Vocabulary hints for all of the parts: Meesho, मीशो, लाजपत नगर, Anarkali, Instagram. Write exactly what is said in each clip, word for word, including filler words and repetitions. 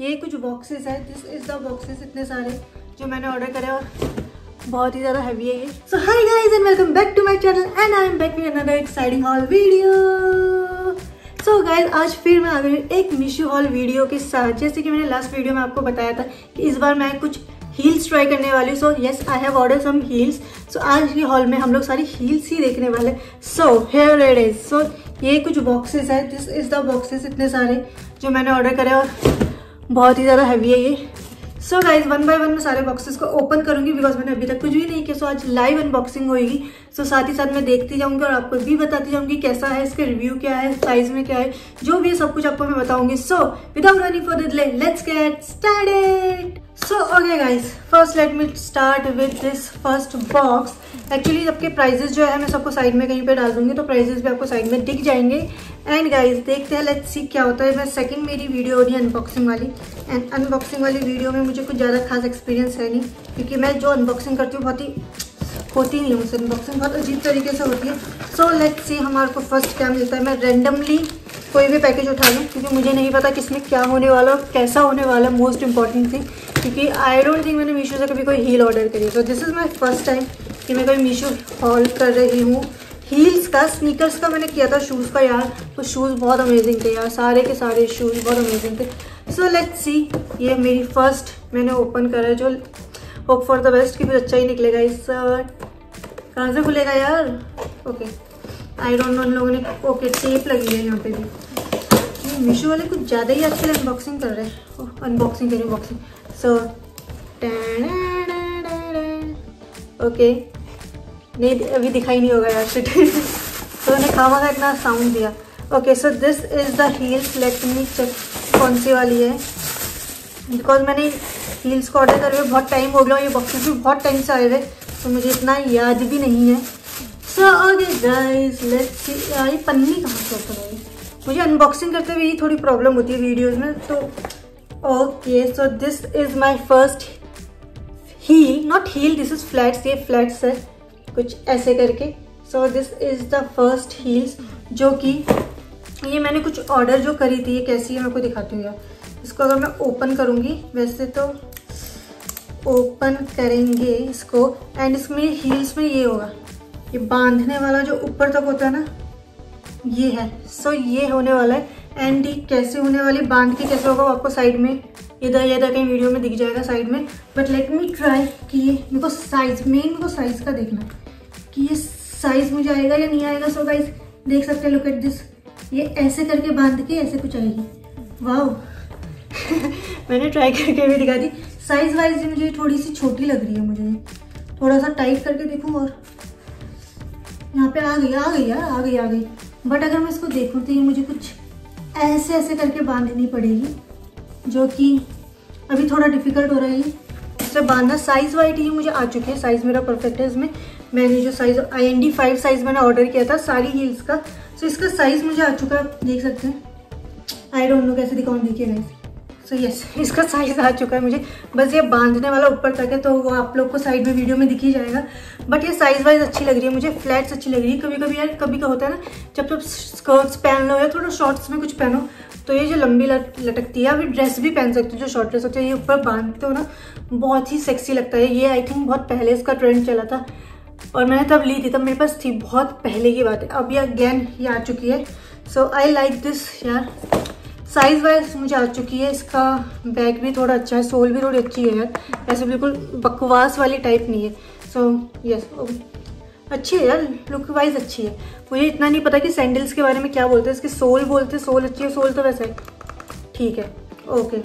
ये कुछ बॉक्सेस है, दिस इज़ द बॉक्सेस, इतने सारे जो मैंने ऑर्डर करे और बहुत ही ज़्यादा हैवी है ये। So hi guys and welcome back to my channel and I am back with another exciting haul video. So guys आज फिर मैं आ गई एक मीशो हॉल वीडियो के साथ। जैसे कि मैंने लास्ट वीडियो में आपको बताया था कि इस बार मैं कुछ हील्स ट्राई करने वाली हूँ। So yes I have order some heels. So आज के हॉल में हम लोग सारी हील्स ही देखने वाले। So here it is. So ये कुछ बॉक्सेस है, दिस इज़ द बॉक्सेस, इतने सारे जो मैंने ऑर्डर करे और बहुत ही ज़्यादा हैवी है ये। So guys one by one मैं सारे बॉक्सेस को ओपन करूंगी बिकॉज मैंने अभी तक कुछ भी नहीं किया। सो so, आज लाइव अनबॉक्सिंग होगी। सो so, साथ ही साथ मैं देखती जाऊंगी और आपको भी बताती जाऊंगी कैसा है, इसका रिव्यू क्या है, साइज में क्या है, जो भी है सब कुछ आपको मैं बताऊंगी। So without any further delay let's get started. So okay guys, first let me start with this first box. Actually सबके प्राइजेस जो है मैं सबको साइड में कहीं पे डाल दूंगी तो प्राइजेस भी आपको साइड में दिख जाएंगे। एंड गाइज देखते हैं, लेट्स सी क्या होता है। मैं सेकंड मेरी वीडियो हो रही है अनबॉक्सिंग वाली एंड अनबॉक्सिंग वाली वीडियो में मुझे कुछ ज़्यादा खास एक्सपीरियंस है नहीं, क्योंकि मैं जो अनबॉक्सिंग करती हूँ बहुत ही होती नहीं हूँ। मुझसे अनबॉक्सिंग बहुत अजीब तरीके से होती है। सो लेट्स सी हमारे को फर्स्ट क्या मिलता है। मैं रेंडमली कोई भी पैकेज उठा लूँ क्योंकि मुझे नहीं पता किसमें क्या होने वाला और कैसा होने वाला, मोस्ट इंपॉर्टेंट थिंग, क्योंकि आई डोंट थिंक मैंने मीशो से कभी कोई हील ऑर्डर करी। So this is my first time कि मैं कोई मीशो हॉल कर रही हूँ। हील्स का, स्नीकर्स का मैंने किया था, शूज़ का यार तो शूज़ बहुत अमेजिंग थे यार, सारे के सारे शूज़ बहुत अमेजिंग थे। सो लेट्स सी, ये मेरी फर्स्ट मैंने ओपन करा, जो होप फॉर द बेस्ट कि कुछ अच्छा ही निकलेगा। इस कहाँ से खुलेगा यार? ओके आई डोंट नो, उन लोगों ने ओके टेप लगी है यहाँ पे भी। मीशो वाले कुछ ज़्यादा ही अच्छे अनबॉक्सिंग कर रहे हैं, अनबॉक्सिंग करें बॉक्सिंग। सो ओके नहीं अभी दिखाई नहीं होगा यार शिट तो उन्हें खामा का इतना साउंड दिया। Okay so this is the heels. Let me check कौन सी वाली है बिकॉज मैंने हील्स को ऑर्डर करे हुए बहुत टाइम हो गया, ये बॉक्सेस भी बहुत टाइम से आए हुए तो मुझे इतना याद भी नहीं है। So okay guys let's see, ये पन्नी कहाँ से ओपन होगी? मुझे अनबॉक्सिंग करते हुए थोड़ी प्रॉब्लम होती है वीडियोज़ में तो। Okay so this is my first heel, not heel this is flats, ये फ्लैट्स है कुछ ऐसे करके। So this is the first heels जो कि ये मैंने कुछ ऑर्डर जो करी थी। ये कैसी है मैं आपको दिखाती हूँ यार, इसको अगर मैं ओपन करूँगी, वैसे तो ओपन करेंगे इसको एंड इसमें हील्स में ये होगा, ये बांधने वाला जो ऊपर तक होता है ना ये है। सो so, ये होने वाला है एंड ये कैसे होने वाली, बांध के कैसे होगा आपको साइड में इधर इधर कहीं वीडियो में दिख जाएगा साइड में। बट लेट मी ट्राई कि ये मेरे को साइज, मेन मेरे को साइज़ का देखना कि ये साइज़ मुझे आएगा या नहीं आएगा। सो गाइस देख सकते हैं, लुक एट दिस, ये ऐसे करके बांध के ऐसे कुछ आएगी। वाओ मैंने ट्राई करके भी दिखा दी। साइज़ वाइज मुझे थोड़ी सी छोटी लग रही है, मुझे थोड़ा सा टाइट करके देखूँ और यहाँ पे आ गई आ गई यार आ गई आ गई। बट अगर मैं इसको देखूँ तो ये मुझे कुछ ऐसे ऐसे करके बांधनी पड़ेगी जो कि अभी थोड़ा डिफिकल्ट हो रहा है इससे बांधना। साइज़ वाइज ये मुझे आ चुके हैं, साइज़ मेरा परफेक्ट है। इसमें मैंने जो size I N D five size मैंने ऑर्डर किया था सारी हील्स का। सो इसका साइज़ मुझे आ चुका है, आप देख सकते हैं। आई डोंट नो कैसे दिखाऊँ, देखिए गाइस। सो यस इसका साइज़ आ चुका है मुझे, बस ये बांधने वाला ऊपर तक है तो वो आप लोग को साइड में वीडियो में दिख ही जाएगा। बट ये साइज़ वाइज अच्छी लग रही है मुझे, फ्लैट्स अच्छी लग रही है। कभी कभी यार, कभी का होता है ना, जब जब स्कर्ट्स पहन लो या थोड़ा शॉर्ट्स में कुछ पहनो तो ये जो लंबी लटकती है, अभी ड्रेस भी पहन सकते हो जो शॉर्ट ड्रेस होती है, ये ऊपर बांधते हो ना बहुत ही सेक्सी लगता है। ये आई थिंक बहुत पहले इसका ट्रेंड चला था और मैंने तब ली थी, तब मेरे पास थी, बहुत पहले की बात है। अब ये अगेन ये आ चुकी है। सो आई लाइक दिस यार, साइज़ वाइज मुझे आ चुकी है। इसका बैग भी थोड़ा अच्छा है, सोल भी थोड़ी अच्छी है यार, ऐसे बिल्कुल बकवास वाली टाइप नहीं है। सो यस अच्छी है यार, लुक वाइज अच्छी है। मुझे इतना नहीं पता कि सैंडल्स के बारे में क्या बोलते हैं, इसकी सोल बोलते हैं, सोल अच्छी है, सोल तो वैसे ठीक है ओके।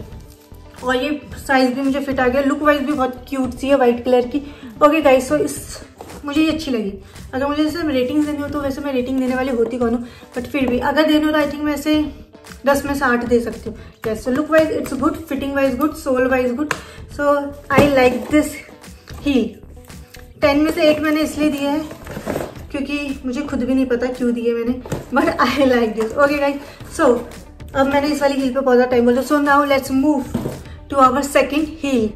और ये साइज़ भी मुझे फिट आ गया, लुक वाइज भी बहुत क्यूट सी है, वाइट कलर की। ओके गाइस सो इस मुझे ये अच्छी लगी। अगर मुझे जैसे रेटिंग्स देनी हो तो, वैसे मैं रेटिंग देने वाली होती कौन हूँ बट फिर भी अगर देनी हो तो आई थिंक मैं ऐसे दस में से आठ दे सकती हूँ। Yes so look wise it's good, fitting wise good, sole wise good. So I like this heel. Ten में से एट मैंने इसलिए दिए है क्योंकि मुझे खुद भी नहीं पता क्यों दिए मैंने, but I like this. Okay guys so अब मैंने इस वाली हील पे बहुत टाइम बोला। So now let's move to our second heel.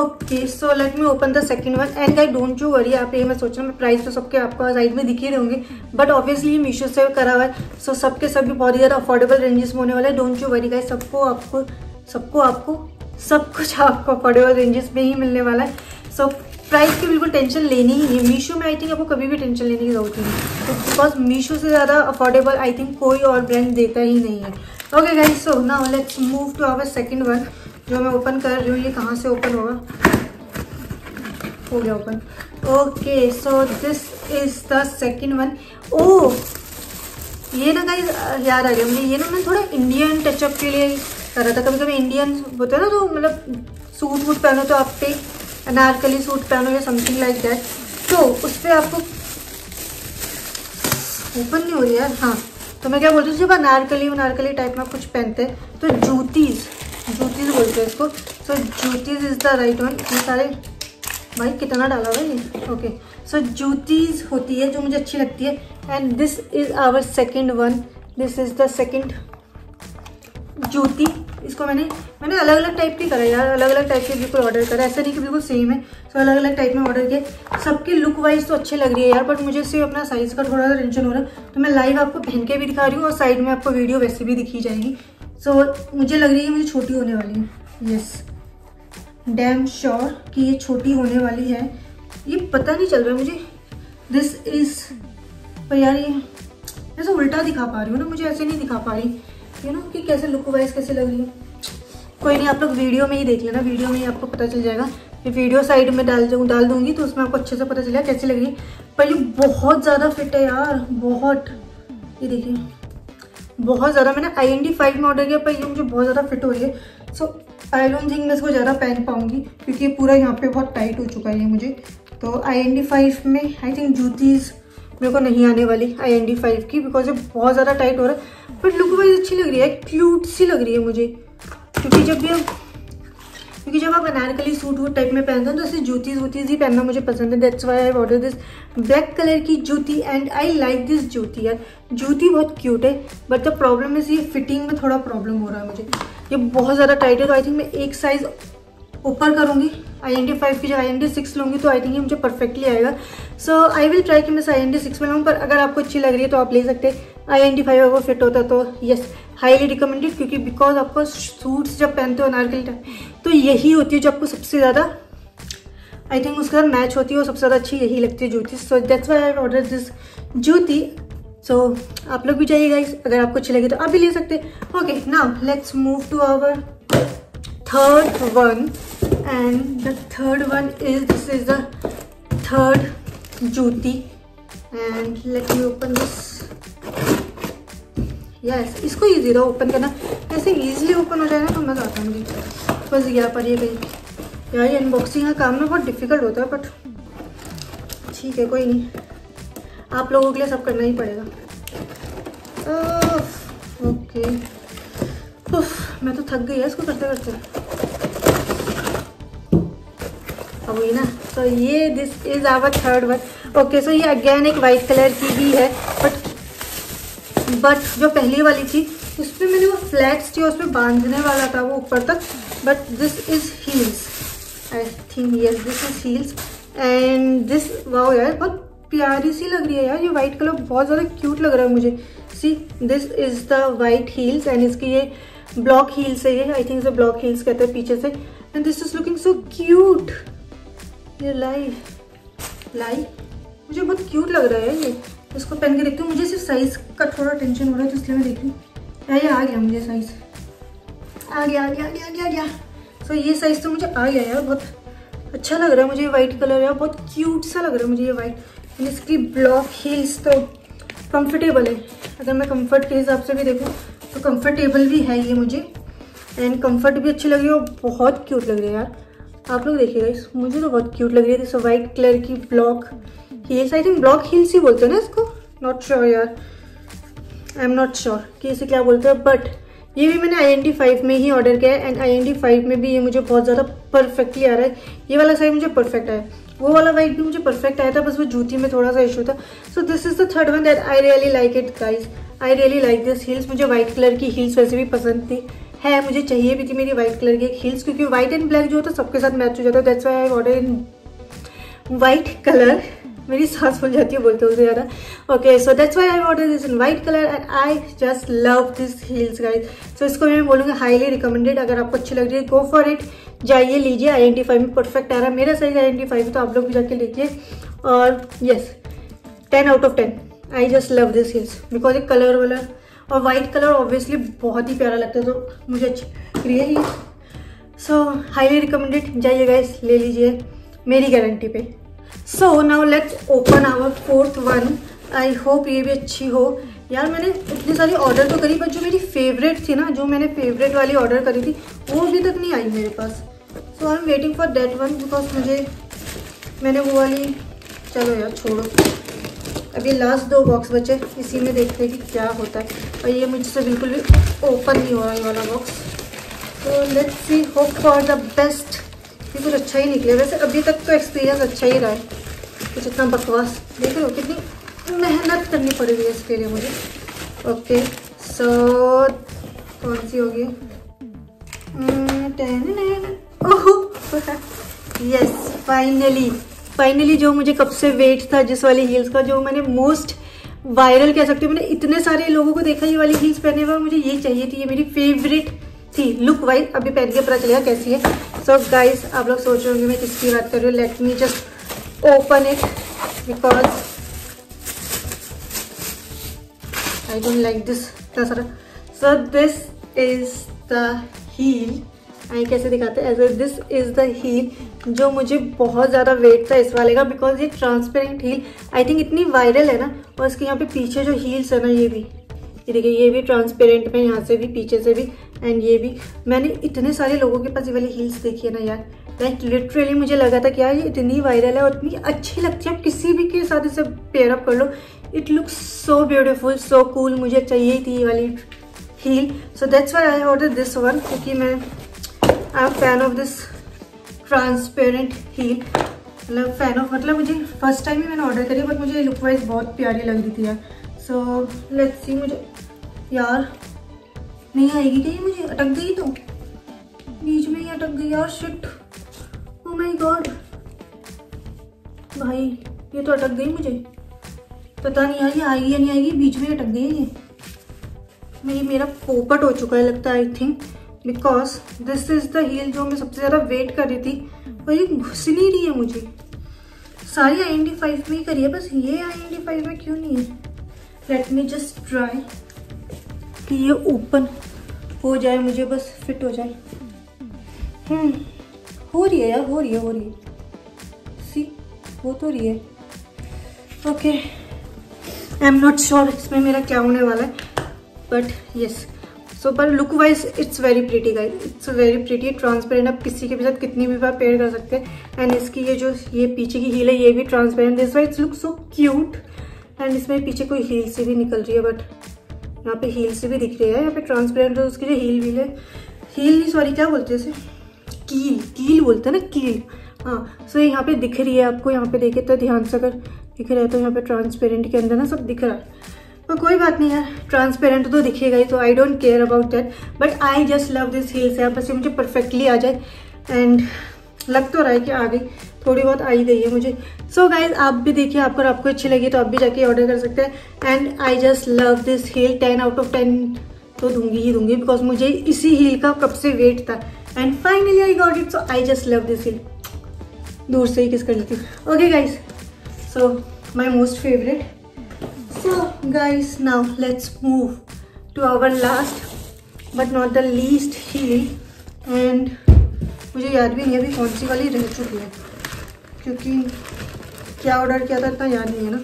Okay so let me open the second one and guys don't you worry. आप ये मैं सोच रहा हूँ प्राइस तो सबके आपको साइड में दिख ही होंगे बट ऑब्वियसली मीशो से करा हुआ है सो so, सबके सब भी बहुत ही ज़्यादा अफोर्डेबल रेंजेस में होने वाले। डोंट यू वरी गाइस, सबको आपको सबको आपको सब कुछ आपको अफोर्डेबल रेंजेस में ही मिलने वाला है। सो प्राइस की बिल्कुल टेंशन लेनी ही नहीं है। मीशो में आई थिंक आपको कभी भी टेंशन लेने की जरूरत नहीं, बिकॉज मीशो से ज़्यादा अफोर्डेबल आई थिंक कोई और ब्रांड देता ही नहीं है। Okay guys, so now let's move to our second one जो मैं ओपन कर रही हूँ। ये कहाँ से ओपन होगा? हो गया open. Okay, so this is the second one. ओ ये ना गाइस याद आ गया मुझे, ये ना मैं थोड़ा इंडियन टचअप के लिए कर रहा था। कभी कभी इंडियन होते हैं ना, तो मतलब सूट वूट पहनो तो आप पे अनारकली सूट पहनो या समथिंग लाइक दैट, तो उस पर आपको ओपन नहीं हो रही यार। हाँ, तो मैं क्या बोलती हूँ, जब अनारकली अनारकली टाइप में कुछ पहनते हैं तो जूतीज जूतीज बोलते हैं इसको। So juttis is the right one. ये सारे भाई कितना डाला हुआ ये। ओके, सो जूतीज होती है जो मुझे अच्छी लगती है। And this is our second one. This is the second jutti. इसको मैंने मैंने अलग अलग टाइप की करा यार, अलग अलग टाइप के बिल्कुल ऑर्डर करा, ऐसा नहीं कि बिल्कुल सेम है। सो अलग अलग टाइप में ऑर्डर किया, सबकी लुक वाइज तो अच्छी लग रही है यार, बट मुझे सिर्फ अपना साइज का थोड़ा सा टेंशन हो रहा है। तो मैं लाइव आपको पहन के भी दिखा रही हूँ और साइड में आपको वीडियो वैसे भी दिखी जाएगी। सो मुझे लग रही है मुझे छोटी होने वाली है। यस, डैम श्योर कि ये छोटी होने वाली है, ये पता नहीं चल रहा है मुझे। दिस इज़, पर यार ये ऐसा उल्टा दिखा पा रही हूँ ना, मुझे ऐसे नहीं दिखा पा रही यू नो कि कैसे लुक वाइज कैसे लग रही है। कोई नहीं, आप लोग वीडियो में ही देख लेना, वीडियो में ही आपको पता चल जाएगा। मैं वीडियो साइड में डाल दूँ डाल दूँगी तो उसमें आपको अच्छे से पता चलेगा कैसी लग रही है। पर ये बहुत ज़्यादा फिट है यार, बहुत। ये देखिए बहुत ज़्यादा, मैंने आई एन डी फाइव में ऑर्डर किया पर ये मुझे बहुत ज़्यादा फिट हो रही है। सो आई डोंट थिंक मैं इसको ज़्यादा पहन पाऊँगी क्योंकि पूरा यहाँ पे बहुत टाइट हो चुका है मुझे। तो आई एन डी फाइव में आई थिंक जूतीज़ मेरे को नहीं आने वाली आई एन डी फाइव की, बिकॉज ये बहुत ज़्यादा टाइट हो रहा है। बट लुक वाइज अच्छी लग रही है, क्यूट सी लग रही है मुझे। क्योंकि जब भी आप क्योंकि जब आप अनारकली सूट वूट टाइप में पहनते हो तो ऐसे जूतीज वूतीज ही पहनना मुझे पसंद है। That's why I order this black colour की जूती एंड आई लाइक दिस जूती। यार जूती बहुत क्यूट है, बट द प्रॉब्लम इज ये फिटिंग में थोड़ा प्रॉब्लम हो रहा है मुझे। ये बहुत ज़्यादा टाइट है, तो आई थिंक मैं एक साइज़ ऊपर करूँगी। आई एन डी फाइव की जगह आई एन डी सिक्स लूँगी तो आई थिंक ये मुझे परफेक्टली आएगा। सो आई विल ट्राई कि मैं आई एन डी सिक्स में लूँ, पर अगर आपको अच्छी लग रही है तो आप ले सकते हैं। आई एन डी फाइव अगर फिट होता तो येस, हाईली रिकमेंडेड। क्योंकि बिकॉज आपको सूट्स जब पहनते हो अनारकली टाइप तो यही होती है जो आपको सबसे ज़्यादा आई थिंक उसके साथ मैच होती है और सबसे ज़्यादा अच्छी यही लगती है जूती। So that's why I order this jutti. So आप लोग भी जाइए गाइस, अगर आपको अच्छी लगे तो आप भी ले सकते हैं। Okay, now let's move to our third one. And the third one is, this is the third jutti. And let me open this. Yes, इसको ईजी रहा ओपन करना, ऐसे ईजिली ओपन हो जाएगा तो मज़ा आता है मुझे। बस यहाँ पर ये कहीं यार ये अनबॉक्सिंग का काम ना बहुत डिफिकल्ट होता है, बट ठीक है कोई नहीं, आप लोगों के लिए सब करना ही पड़ेगा। ओके, मैं तो थक गई है इसको करते करते। अब वही ना, तो ये this is our third one. Okay, so ये अगेन एक वाइट कलर की ही है, बट बट जो पहली वाली थी उसमें मैंने वो फ्लैट्स थी और उसमें बांधने वाला था वो ऊपर तक, but this is heels I think. Yes, this is heels. And this, wow यार बहुत प्यारी सी लग रही है यार, ये वाइट कलर बहुत ज़्यादा क्यूट लग रहा है मुझे। See, this is the white heels and इसकी ये ब्लॉक हील्स है, ये आई थिंक इसे ब्लॉक हील्स कहते हैं पीछे से। And this is looking so cute. ये लाई लाई मुझे बहुत क्यूट लग रहा है ये, इसको पहन के देखती हूँ। मुझे सिर्फ साइज़ का थोड़ा टेंशन हो रहा है तो इसलिए मैं देखती हूँ। यार आ गया मुझे साइज़, आ गया आ गया आ गया आ गया आ गया। सो ये साइज़ तो मुझे आ गया यार, बहुत अच्छा लग रहा है मुझे ये वाइट कलर यार, बहुत क्यूट सा लग रहा है मुझे ये वाइट। इसकी ब्लॉक हील्स तो कंफर्टेबल है, अगर मैं कंफर्ट के हिसाब से भी देखूँ तो कंफर्टेबल भी है ये मुझे। एंड कंफर्ट भी अच्छी लग रही है और बहुत क्यूट लग रही है यार, आप लोग देखिएगा इस, मुझे तो बहुत क्यूट लग रही है। सो वाइट कलर की block heels, I think block heels ही बोलते हैं ना इसको, नॉट श्योर यार, आई एम नॉट श्योर कि इसे क्या बोलते हैं। बट ये भी मैंने आई एन डी फाइव में ही ऑर्डर किया है and I N D five में भी ये मुझे बहुत ज़्यादा परफेक्टली आ रहा है। ये वाला साइज मुझे परफेक्ट आया, वो वाला वाइट भी मुझे परफेक्ट आया था, बस वो जूती में थोड़ा सा इशू था। So this is the third one that I really like it guys. I really like this heels. मुझे वाइट कलर की हील्स वैसे भी पसंद थी है, मुझे चाहिए भी थी मेरी वाइट कलर की हील्स, क्योंकि वाइट एंड ब्लैक जो होता है सबके साथ मैच हो जाता है। That's why I order in white colour. मेरी सांस फूल जाती है बोलते हुए ज़्यादा। Okay so that's why I order this in white colour and I just love this heels guys. So इसको मैं बोलूँगी हाईली रिकमेंडेड, अगर आपको अच्छी लग रही है गो फॉर इट, जाइए लीजिए। आइडेंटिफाई में परफेक्ट आ रहा है, मेरा साइज आइडेंटिफाई में, तो आप लोग भी जाके लीजिए। और yes ten out of ten I just love this heels because एक कलर वाला और वाइट कलर ऑब्वियसली बहुत ही प्यारा लगता है, तो मुझे अच्छी रियली सो हाईली रिकमेंडेड, जाइए गाइज ले लीजिए मेरी गारंटी पे। So now let's open our fourth one. I hope ये भी अच्छी हो। यार मैंने इतनी सारी ऑर्डर तो करी पर जो मेरी फेवरेट थी ना, जो मैंने फेवरेट वाली ऑर्डर करी थी वो अभी तक नहीं आई मेरे पास। So I am waiting for that one because मुझे मैंने वो वाली, चलो यार छोड़ो, अभी लास्ट दो बॉक्स बचे इसी में देखते हैं कि क्या होता है। और ये मुझसे बिल्कुल भी ओपन नहीं हो रहा है वाला बॉक्स, तो let's see, hope for the best कि कुछ अच्छा ही निकले। वैसे अभी तक तो एक्सपीरियंस अच्छा ही रहा है, कुछ इतना बकवास देख रहे हो कितनी मेहनत करनी पड़ेगी इसके लिए मुझे। ओके सो कौन सी होगी, ten. Oh yes finally finally जो मुझे कब से वेट था जिस वाली हील्स का, जो मैंने मोस्ट वायरल कह सकती हूँ, मैंने इतने सारे लोगों को देखा ये वाली हील्स पहने हुए, मुझे ये चाहिए थी, ये मेरी फेवरेट थी लुक वाइज। अभी पहन के पता चलेगा कैसी है। सो so गाइस आप लोग सोच रहे होंगे मैं किसकी बात कर रही हूँ, let me just open it because I don't like this इतना सारा। So this is the heel, I कैसे दिखाते हैं, as this is the heel जो मुझे बहुत ज़्यादा वेट था इस वाले का बिकॉज ये ट्रांसपेरेंट हील आई थिंक इतनी वायरल है ना। और इसके यहाँ पे पीछे जो हील्स है ना, ये भी ये देखिए, ये भी ट्रांसपेरेंट में यहाँ से भी पीछे से भी एंड ये भी, मैंने इतने सारे लोगों के पास ये वाली हील्स देखी है ना यार, लाइक लिटरली मुझे लगा था कि यार ये इतनी वायरल है और इतनी अच्छी लगती है, आप किसी भी के साथ इसे पेयरअप कर लो, it looks so beautiful so cool, मुझे चाहिए थी ये वाली heel. So that's why I order this one, क्योंकि मैं I am fan of this transparent heel, मतलब फैन ऑफ मतलब मुझे फर्स्ट टाइम ही मैंने ऑर्डर करी बट मुझे लुक वाइज बहुत प्यारी लग रही थी यार। सो लेट्स सी, मुझे यार नहीं आएगी क्या, ये मुझे अटक गई, तो बीच में ही अटक गई यार, शिट, ओह माय गॉड भाई ये तो अटक गई, मुझे पता नहीं यार ये आएगी या नहीं आएगी, बीच में अटक गई है ये, मेरी मेरा पोपट हो चुका है लगता है I think, because this is the heel जो मैं सबसे ज़्यादा वेट कर रही थी और ये घुस नहीं रही है मुझे। सारी आई एन डी फाइव में ही करी है, बस ये आई एन डी फाइव में क्यों नहीं है। लेट मी जस्ट ट्राई कि ये ओपन हो जाए, मुझे बस फिट हो जाए। हम्म हो रही है यार, हो रही है हो रही है सी वो तो रही है। Okay I am not sure इसमें मेरा क्या होने वाला है बट येस, सो पर look wise it's very pretty guys, it's very pretty, transparent, आप किसी के भी साथ कितनी भी बार पेयर कर सकते हैं। एंड इसकी ये जो ये पीछे की हील है ये भी transparent, this wise look so cute. And इसमें पीछे कोई हील से भी निकल रही है, बट यहाँ पे हील से भी दिख रही है, यहाँ पे ट्रांसपेरेंट है, उसकी जो हील वील है, हील नहीं सॉरी क्या बोलते हैं इसे, कील, कील बोलते हैं ना, कील हाँ। सो यहाँ पे दिख रही है आपको, यहाँ पे देखे तो ध्यान से अगर दिख रहा है तो यहाँ पे ट्रांसपेरेंट के अंदर ना सब दिख रहा है, पर कोई बात नहीं यार, ट्रांसपेरेंट तो दिखेगा ही, तो I don't care about that but I just love this heels यार। बस ये मुझे परफेक्टली आ जाए एंड लग तो रहा है कि आ गई, थोड़ी बहुत आई गई है मुझे। सो so गाइज आप भी देखिए, आपको आपको अच्छी लगी तो आप भी जाके ऑर्डर कर सकते हैं। And I just love this heel, ten out of ten तो दूंगी ही दूंगी बिकॉज मुझे इसी हील का कब से वेट था and finally I got it, so I just love this heel. दूर से ही किस कर लेती हूँ। Okay guys so my most favourite. So guys now let's move to our last but not the least heel, and मुझे याद भी नहीं अभी कौन सी वाली रह चुकी है क्योंकि क्या ऑर्डर किया था इतना याद नहीं है ना।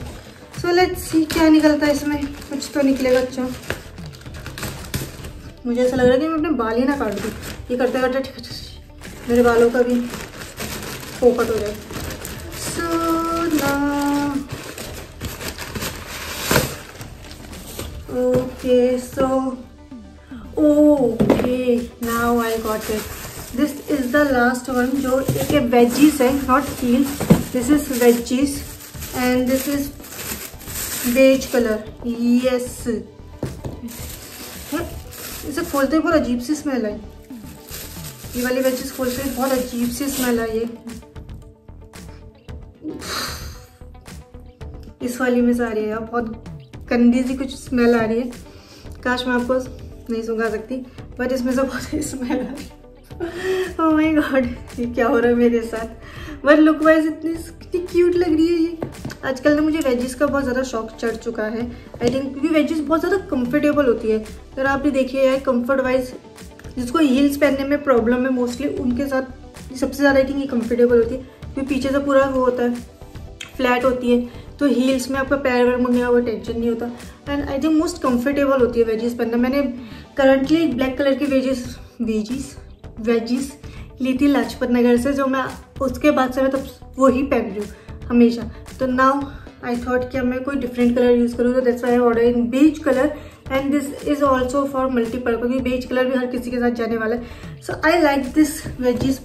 सो लेट्स सी क्या निकलता है इसमें, कुछ तो निकलेगा अच्छा। मुझे ऐसा लग रहा है कि मैं अपने बाल ही ना काट दूँ, ये करते करते मेरे बालों का भी पोपट हो जाए। सो ना okay so okay now I got it, this is the last one जो एक वेजीज है, not heels, this is wedges and this is beige colour. Yes इसे खोलते ही बहुत अजीब सी स्मेल आई, ये वाली वेजीज खोलते ही बहुत अजीब सी स्मेल आई है, इस वाली में से आ रही है, बहुत गंदी सी कुछ स्मेल आ रही है। काश मैं आपको नहीं सुखा सकती, बट इसमें से बहुत स्मेल आ रही है। ओह माय गॉड, ये क्या हो रहा है मेरे साथ। बट लुक वाइज इतनी इतनी क्यूट लग रही है ये। आजकल ना मुझे वेजेस का बहुत ज़्यादा शौक चढ़ चुका है, आई थिंक, क्योंकि वेजेस बहुत ज़्यादा कंफर्टेबल होती है। अगर आप भी देखिए यार, कम्फर्ट वाइज जिसको हील्स पहनने में प्रॉब्लम है मोस्टली, उनके साथ सबसे ज़्यादा आई थिंक ये कम्फर्टेबल होती है, क्योंकि पीछे से पूरा वो होता है, फ्लैट होती है, तो हील्स में आपका पैर वैर मुड़ने का वो टेंशन नहीं होता। And I think most comfortable होती है वेजेस पहनना। मैंने करंटली ब्लैक कलर की वेजेस वेजेस वेजिस ली थी लाजपत नगर से, जो मैं उसके बाद से मैं तब वो ही पहन रही हूँ हमेशा। तो नाउ आई थॉट कि अब मैं कोई डिफरेंट कलर यूज़ करूँ, तो that's why I order in beige colour, and this is also for multipurpose, क्योंकि बेज कलर भी हर किसी के साथ जाने वाला है। So I like this wedges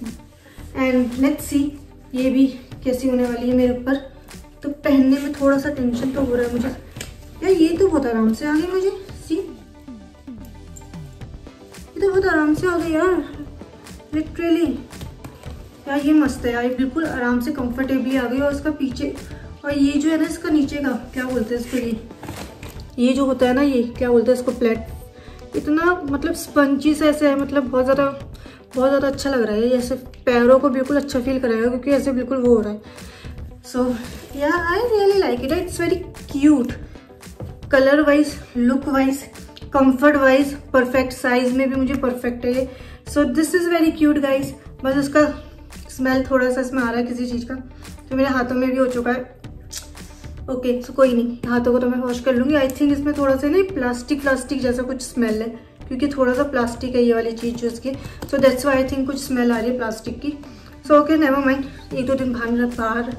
and let's see ये भी कैसी होने वाली है मेरे ऊपर। तो पहनने में थोड़ा सा टेंशन तो हो रहा है मुझे यार, ये तो बहुत आराम से आ गई मुझे, सी ये तो बहुत आराम से आ गई यार, लिटरली यार ये मस्त है यार, ये बिल्कुल आराम से कंफर्टेबली आ गई। और इसका पीछे और ये जो है ना, इसका नीचे का क्या बोलते हैं इसको, ये ये जो होता है ना, ये क्या बोलते हैं इसको, प्लेट, इतना मतलब स्पंजी से ऐसे है, मतलब बहुत ज़्यादा बहुत ज़्यादा अच्छा लग रहा है। ये ऐसे पैरों को बिल्कुल अच्छा फील कराएगा, क्योंकि ऐसे बिल्कुल वो हो रहा है। सो यार I really like it, it's very cute, colour wise, look wise, comfort wise, perfect, size में भी मुझे परफेक्ट है ये। So this is very cute guys. बस उसका स्मेल थोड़ा सा इसमें आ रहा है किसी चीज़ का, तो मेरे हाथों में भी हो चुका है। ओके okay, सो so कोई नहीं, हाथों को तो मैं वॉश कर लूँगी। आई थिंक इसमें थोड़ा सा ना प्लास्टिक प्लास्टिक जैसा कुछ स्मेल है, क्योंकि थोड़ा सा प्लास्टिक है ये वाली चीज़ जो इसकी, so that's why I think कुछ स्मेल आ रही है प्लास्टिक की। सो ओके नेवर माइंड, एक दो दिन बाहर बाहर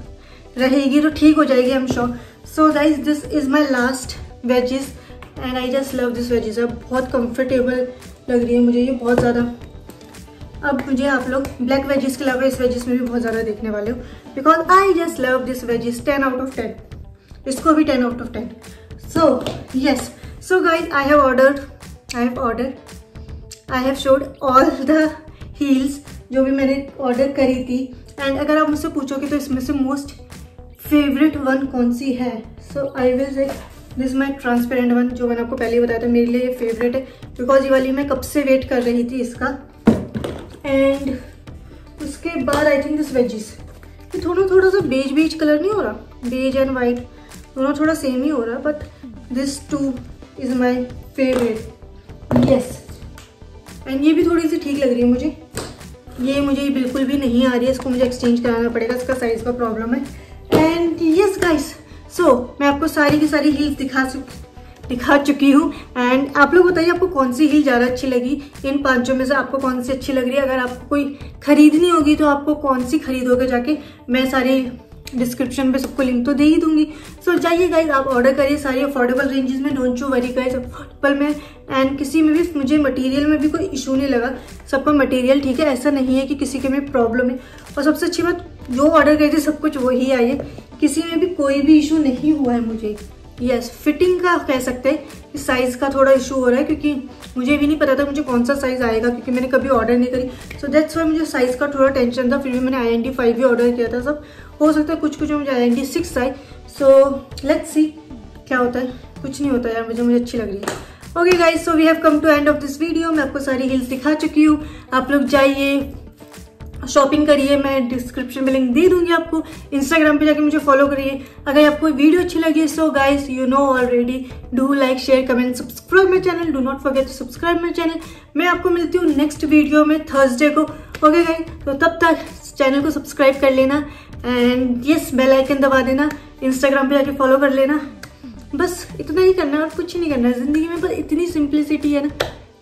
रहेगी तो ठीक हो जाएगी, I am sure. So guys this is my last wedges and I just love this wedges. अब बहुत कम्फर्टेबल लग रही है मुझे ये बहुत ज़्यादा। अब मुझे आप लोग ब्लैक वेजिस के अलावा इस वेजिस में भी बहुत ज़्यादा देखने वाले हो, because I just love this wedges ten out of ten, इसको भी ten out of ten. So yes, so guys I have ordered I have ordered I have showed all the heels जो भी मैंने ऑर्डर करी थी। And अगर आप मुझसे पूछोगे तो इसमें से मोस्ट फेवरेट वन कौन सी है, so I will say this my transparent one, जो मैंने आपको पहले ही बताया था मेरे लिए ये फेवरेट है, बिकॉज ये वाली मैं कब से वेट कर रही थी इसका। एंड उसके बाद आई थिंक दिस वेजिस, ये थोड़ा थोड़ा सा बेज बेज कलर नहीं हो रहा, बेज एंड वाइट दोनों थोड़ा सेम ही हो रहा, but this too is my favourite. Yes, and ये भी थोड़ी सी ठीक लग रही है मुझे, ये मुझे बिल्कुल भी नहीं आ रही है, इसको मुझे एक्सचेंज कराना पड़ेगा, इसका साइज़ का प्रॉब्लम है। एंड येस गाइस, सो मैं आपको सारी की सारी हील्स दिखा सकती दिखा चुकी हूँ। एंड आप लोग बताइए आपको कौन सी हील ज़्यादा अच्छी लगी, इन पांचों में से आपको कौन सी अच्छी लग रही है। अगर आपको कोई खरीदनी होगी तो आपको कौन सी खरीदोगे जाके, मैं सारी डिस्क्रिप्शन पे सबको लिंक तो दे ही दूंगी। सो so, जाइए गाइज आप ऑर्डर करिए सारी अफोर्डेबल रेंजेस में, don't you worry guys, affordable में। एंड किसी में भी मुझे मटेरियल में भी कोई इशू नहीं लगा, सबका मटेरियल ठीक है, ऐसा नहीं है कि किसी के में प्रॉब्लम है। और सबसे अच्छी बात, जो ऑर्डर करी थी सब कुछ वही आई है, किसी में भी कोई भी इशू नहीं हुआ है मुझे। यस, फिटिंग का कह सकते हैं कि साइज़ का थोड़ा इशू हो रहा है, क्योंकि मुझे भी नहीं पता था मुझे कौन सा साइज़ आएगा, क्योंकि मैंने कभी ऑर्डर नहीं करी। सो दैट्स वाई मुझे साइज़ का थोड़ा टेंशन था, फिर भी मैंने आई एन डी फाइव भी ऑर्डर किया था सब। हो सकता है कुछ कुछ मुझे आई एन डी सिक्स आए, सो लेट्स सी क्या होता है। कुछ नहीं होता यार, मुझे मुझे अच्छी लग रही है। Okay guys, so we have come to end of this video. मैं आपको सारी हील्स दिखा चुकी हूँ, आप लोग जाइए शॉपिंग करिए, मैं डिस्क्रिप्शन में लिंक दे दूंगी आपको। इंस्टाग्राम पे जाके मुझे फॉलो करिए। अगर आपको वीडियो अच्छी लगी, so guys you know already, do like, share, comment, subscribe my channel, do not forget to subscribe my channel. मैं आपको मिलती हूँ नेक्स्ट वीडियो में थर्सडे को। ओके गाइस, तो तब तक चैनल को सब्सक्राइब कर लेना, एंड यस बेल आइकन दबा देना, इंस्टाग्राम पे जाके फॉलो कर लेना। बस इतना ही करना है और कुछ नहीं करना है ज़िंदगी में, बस इतनी सिंप्लिसिटी है ना,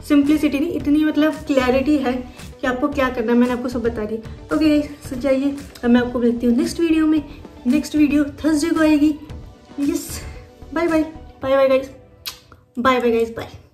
सिंप्लिसिटी नहीं, इतनी मतलब क्लैरिटी है कि आपको क्या करना है, मैंने आपको सब बता दी। ओके सो जाइए, अब मैं आपको मिलती हूँ नेक्स्ट वीडियो में। नेक्स्ट वीडियो थर्सडे को आएगी। Yes, bye bye bye bye guys bye bye guys bye.